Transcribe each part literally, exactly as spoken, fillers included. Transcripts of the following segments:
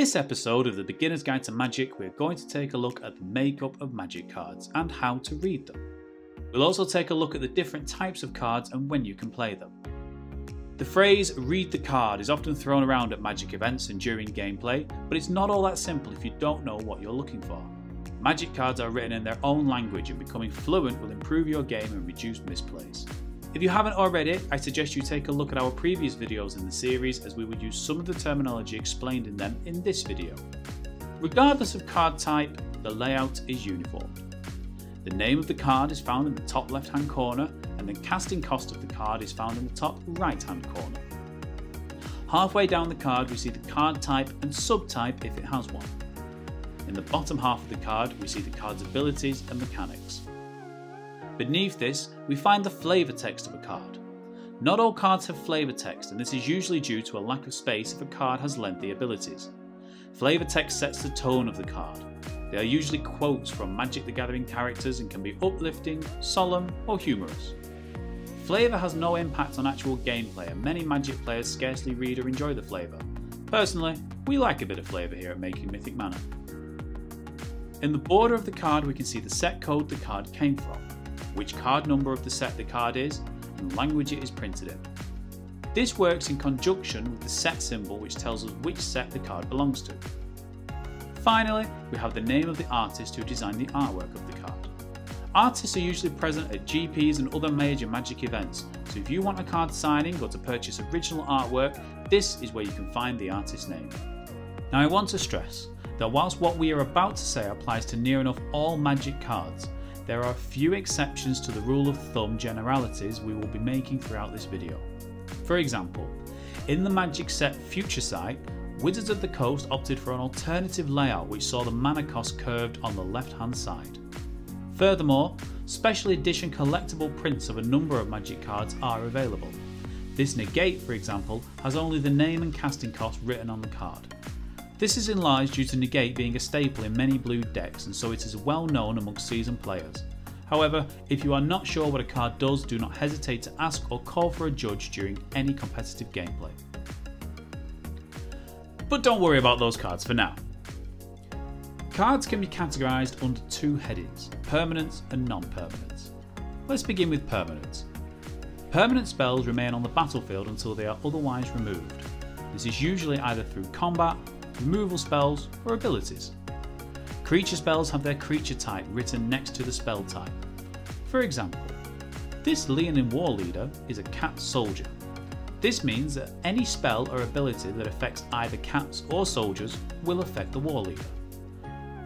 This episode of the Beginner's Guide to Magic, we're going to take a look at the makeup of Magic cards and how to read them. We'll also take a look at the different types of cards and when you can play them. The phrase "read the card" is often thrown around at Magic events and during gameplay, but it's not all that simple if you don't know what you're looking for. Magic cards are written in their own language, and becoming fluent will improve your game and reduce misplays. If you haven't already, I suggest you take a look at our previous videos in the series, as we would use some of the terminology explained in them in this video. Regardless of card type, the layout is uniform. The name of the card is found in the top left hand corner, and the casting cost of the card is found in the top right hand corner. Halfway down the card we see the card type and subtype if it has one. In the bottom half of the card we see the card's abilities and mechanics. Beneath this, we find the flavour text of a card. Not all cards have flavour text, and this is usually due to a lack of space if a card has lengthy abilities. Flavour text sets the tone of the card. They are usually quotes from Magic the Gathering characters and can be uplifting, solemn or humorous. Flavour has no impact on actual gameplay, and many Magic players scarcely read or enjoy the flavour. Personally, we like a bit of flavour here at Making Mythic Manor. In the border of the card we can see the set code the card came from, which card number of the set the card is, and language it is printed in. This works in conjunction with the set symbol, which tells us which set the card belongs to. Finally, we have the name of the artist who designed the artwork of the card. Artists are usually present at G Ps and other major Magic events, so if you want a card signing or to purchase original artwork, this is where you can find the artist's name. Now I want to stress that whilst what we are about to say applies to near enough all Magic cards, there are a few exceptions to the rule of thumb generalities we will be making throughout this video. For example, in the Magic set Future Sight, Wizards of the Coast opted for an alternative layout which saw the mana cost curved on the left hand side. Furthermore, special edition collectible prints of a number of Magic cards are available. This Negate, for example, has only the name and casting cost written on the card. This is in large due to Negate being a staple in many blue decks, and so it is well known amongst seasoned players. However, if you are not sure what a card does, do not hesitate to ask or call for a judge during any competitive gameplay. But don't worry about those cards for now. Cards can be categorised under two headings: permanence and non-permanence. Let's begin with permanence. Permanent spells remain on the battlefield until they are otherwise removed. This is usually either through combat, removal spells or abilities. Creature spells have their creature type written next to the spell type. For example, this Leonin war leader is a cat soldier. This means that any spell or ability that affects either cats or soldiers will affect the war leader.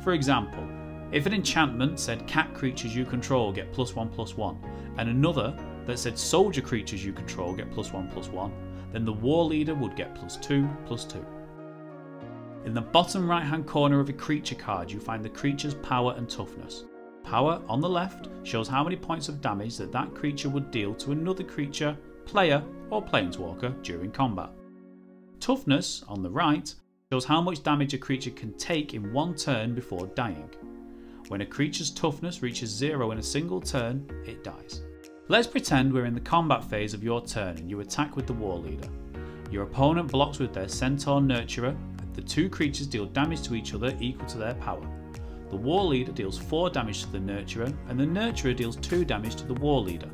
For example, if an enchantment said cat creatures you control get plus one plus one, and another that said soldier creatures you control get plus one plus one, then the war leader would get plus two plus two. In the bottom right hand corner of a creature card you find the creature's power and toughness. Power on the left shows how many points of damage that that creature would deal to another creature, player or planeswalker during combat. Toughness on the right shows how much damage a creature can take in one turn before dying. When a creature's toughness reaches zero in a single turn, it dies. Let's pretend we're in the combat phase of your turn and you attack with the war leader. Your opponent blocks with their Centaur nurturer. The two creatures deal damage to each other equal to their power. The war leader deals four damage to the nurturer, and the nurturer deals two damage to the war leader.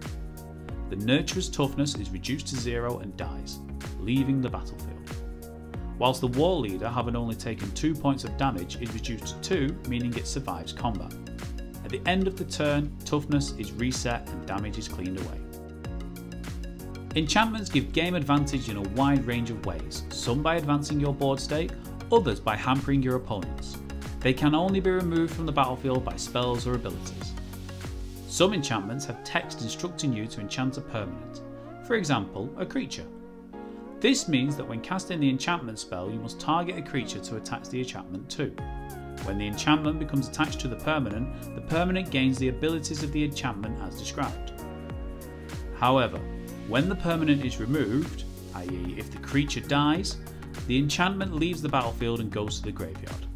The nurturer's toughness is reduced to zero and dies, leaving the battlefield. Whilst the war leader, having only taken two points of damage, is reduced to two, meaning it survives combat. At the end of the turn, toughness is reset and damage is cleaned away. Enchantments give game advantage in a wide range of ways, some by advancing your board state, others by hampering your opponents. They can only be removed from the battlefield by spells or abilities. Some enchantments have text instructing you to enchant a permanent, for example a creature. This means that when casting the enchantment spell you must target a creature to attach the enchantment to. When the enchantment becomes attached to the permanent, the permanent gains the abilities of the enchantment as described. However, when the permanent is removed, that is if the creature dies, the enchantment leaves the battlefield and goes to the graveyard.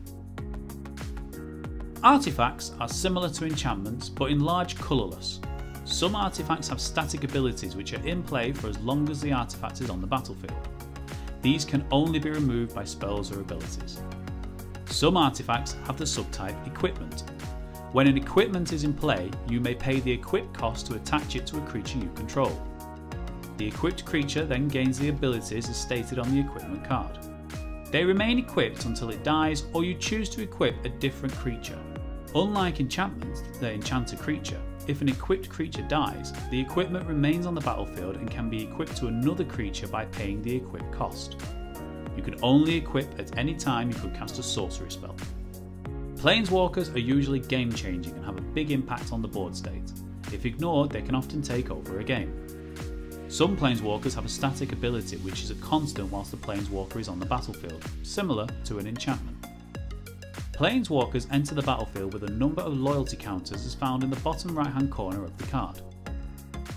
Artifacts are similar to enchantments but in large colourless. Some artifacts have static abilities which are in play for as long as the artifact is on the battlefield. These can only be removed by spells or abilities. Some artifacts have the subtype Equipment. When an equipment is in play, you may pay the equip cost to attach it to a creature you control. The equipped creature then gains the abilities as stated on the equipment card. They remain equipped until it dies or you choose to equip a different creature. Unlike enchantments that enchant a creature, if an equipped creature dies, the equipment remains on the battlefield and can be equipped to another creature by paying the equip cost. You can only equip at any time you could cast a sorcery spell. Planeswalkers are usually game-changing and have a big impact on the board state. If ignored, they can often take over a game. Some Planeswalkers have a static ability which is a constant whilst the Planeswalker is on the battlefield, similar to an enchantment. Planeswalkers enter the battlefield with a number of loyalty counters as found in the bottom right-hand corner of the card.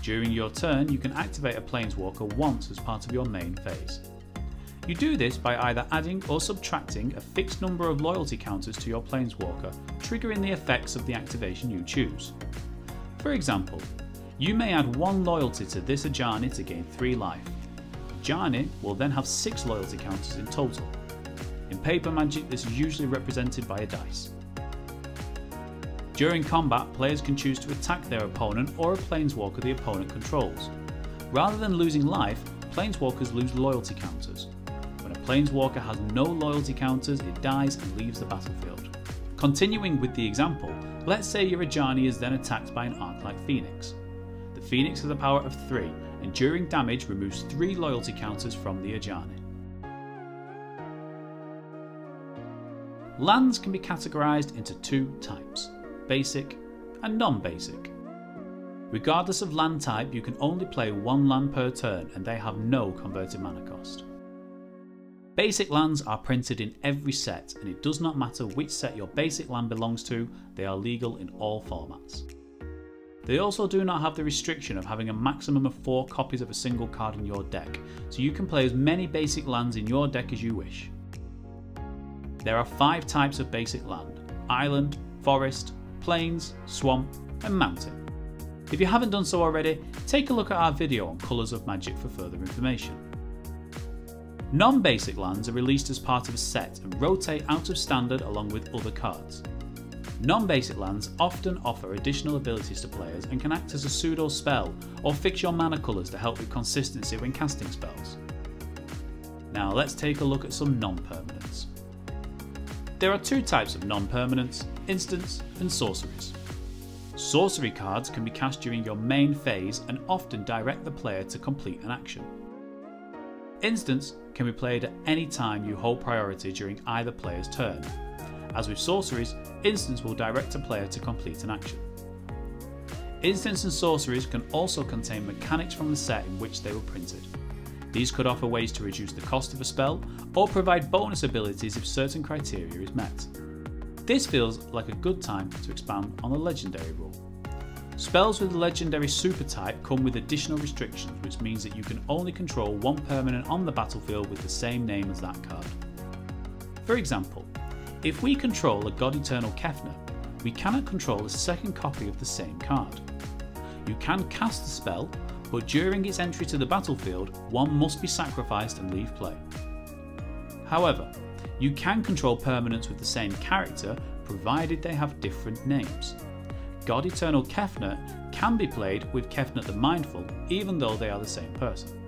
During your turn, you can activate a Planeswalker once as part of your main phase. You do this by either adding or subtracting a fixed number of loyalty counters to your Planeswalker, triggering the effects of the activation you choose. For example, you may add one loyalty to this Ajani to gain three life. Ajani will then have six loyalty counters in total. In paper magic, this is usually represented by a dice. During combat, players can choose to attack their opponent or a Planeswalker the opponent controls. Rather than losing life, Planeswalkers lose loyalty counters. Planeswalker has no loyalty counters, it dies and leaves the battlefield. Continuing with the example, let's say your Ajani is then attacked by an Arclight Phoenix. The Phoenix has a power of three, and during damage removes three loyalty counters from the Ajani. Lands can be categorised into two types, basic and non-basic. Regardless of land type, you can only play one land per turn and they have no converted mana cost. Basic lands are printed in every set, and it does not matter which set your basic land belongs to, they are legal in all formats. They also do not have the restriction of having a maximum of four copies of a single card in your deck, so you can play as many basic lands in your deck as you wish. There are five types of basic land: island, forest, plains, swamp, and mountain. If you haven't done so already, take a look at our video on Colours of Magic for further information. Non-basic lands are released as part of a set and rotate out of standard along with other cards. Non-basic lands often offer additional abilities to players and can act as a pseudo spell or fix your mana colours to help with consistency when casting spells. Now let's take a look at some non-permanents. There are two types of non-permanents, instants and sorceries. Sorcery cards can be cast during your main phase and often direct the player to complete an action. Instants can be played at any time you hold priority during either player's turn. As with sorceries, instants will direct a player to complete an action. Instants and sorceries can also contain mechanics from the set in which they were printed. These could offer ways to reduce the cost of a spell or provide bonus abilities if certain criteria is met. This feels like a good time to expand on the legendary rule. Spells with the legendary super type come with additional restrictions, which means that you can only control one permanent on the battlefield with the same name as that card. For example, if we control a God Eternal Kefnet, we cannot control a second copy of the same card. You can cast the spell, but during its entry to the battlefield, one must be sacrificed and leave play. However, you can control permanents with the same character, provided they have different names. God Eternal Kefnet can be played with Kefnet the Mindful, even though they are the same person.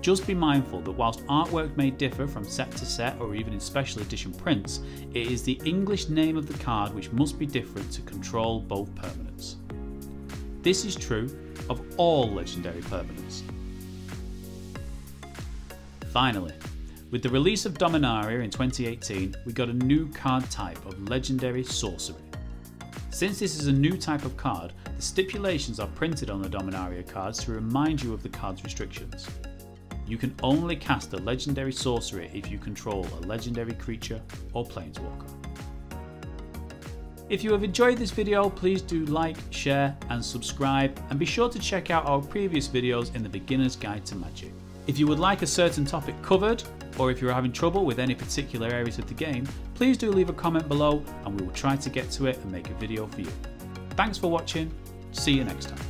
Just be mindful that whilst artwork may differ from set to set or even in special edition prints, it is the English name of the card which must be different to control both permanents. This is true of all legendary permanents. Finally, with the release of Dominaria in twenty eighteen, we got a new card type of legendary sorcery. Since this is a new type of card, the stipulations are printed on the Dominaria cards to remind you of the card's restrictions. You can only cast a legendary sorcery if you control a legendary creature or planeswalker. If you have enjoyed this video, please do like, share and subscribe, and be sure to check out our previous videos in the Beginner's Guide to Magic. If you would like a certain topic covered, or if you're having trouble with any particular areas of the game, please do leave a comment below and we will try to get to it and make a video for you. Thanks for watching, see you next time.